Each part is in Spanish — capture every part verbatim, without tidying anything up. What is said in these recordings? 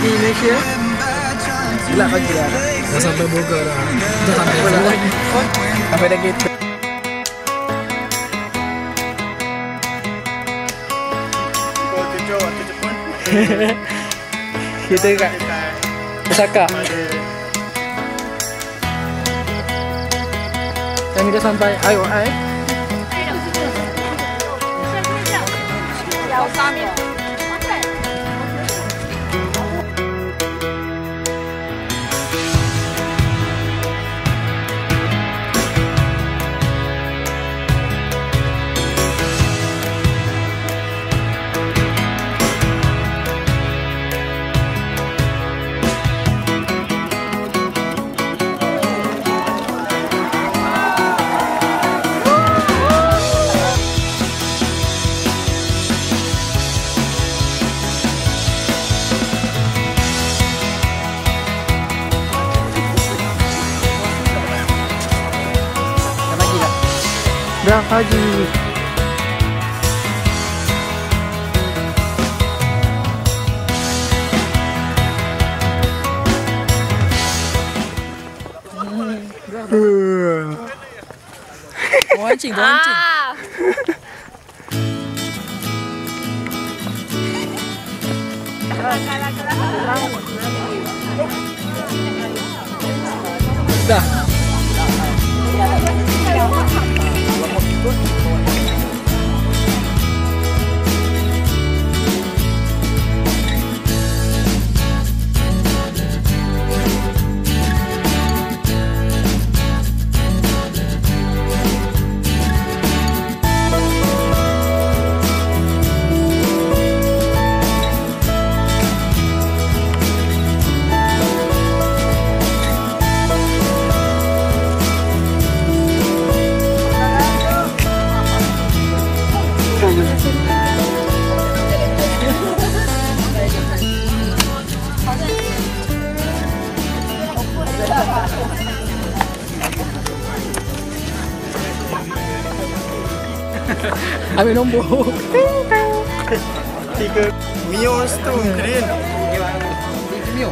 lagi Indonesia. Gila kan gila. Gak sampai Bogor. Gak sampai Bogor. Sampai dah gitu. Kita kat Osaka. Dan kita sampai I O I. Dah pagi. Boncing, boncing. Dah. Ambil nombor tiga Mio tu keren. Mio.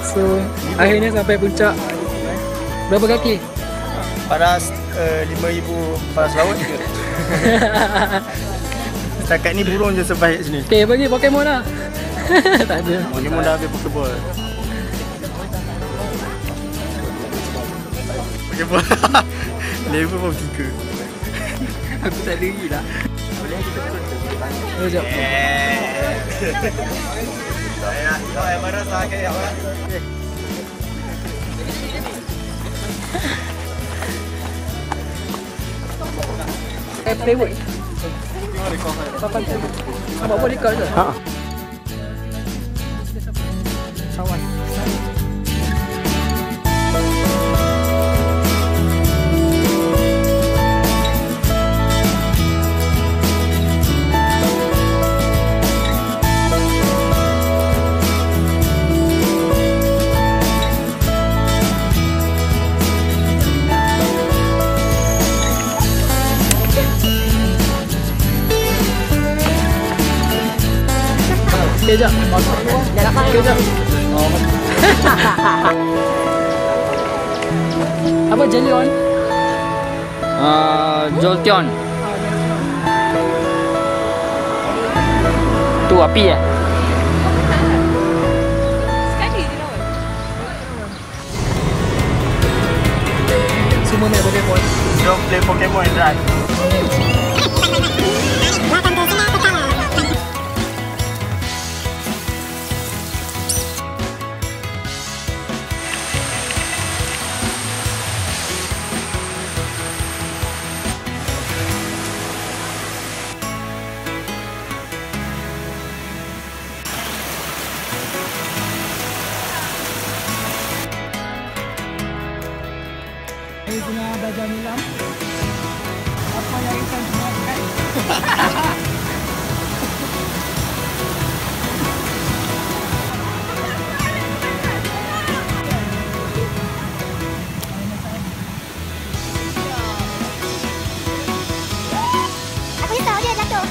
So akhirnya sampai puncak. Berapa kaki? Paras lima ribu paras laut juga. Setakat ni burung je survive sini. Okay, bagi Pokemon lah. Tak ada. Pokemon dah habis Pokeball. Pokeball. Level pun tiga. Aku tak diri lah. Boleh kita tunggu. Sekejap. Saya nak yang marah sangat yang orang. Eh, playboy. Abang boleh record ke? Haa. Sawan. Kejap. Kejap. Apa Jolion? Uh, Jolteon. Tu api ya? Semua nak Pokemon. Jom play Pokemon Drive. Guna belajar milam. Apa yang akan dimakan? Aku risau dia jatuh.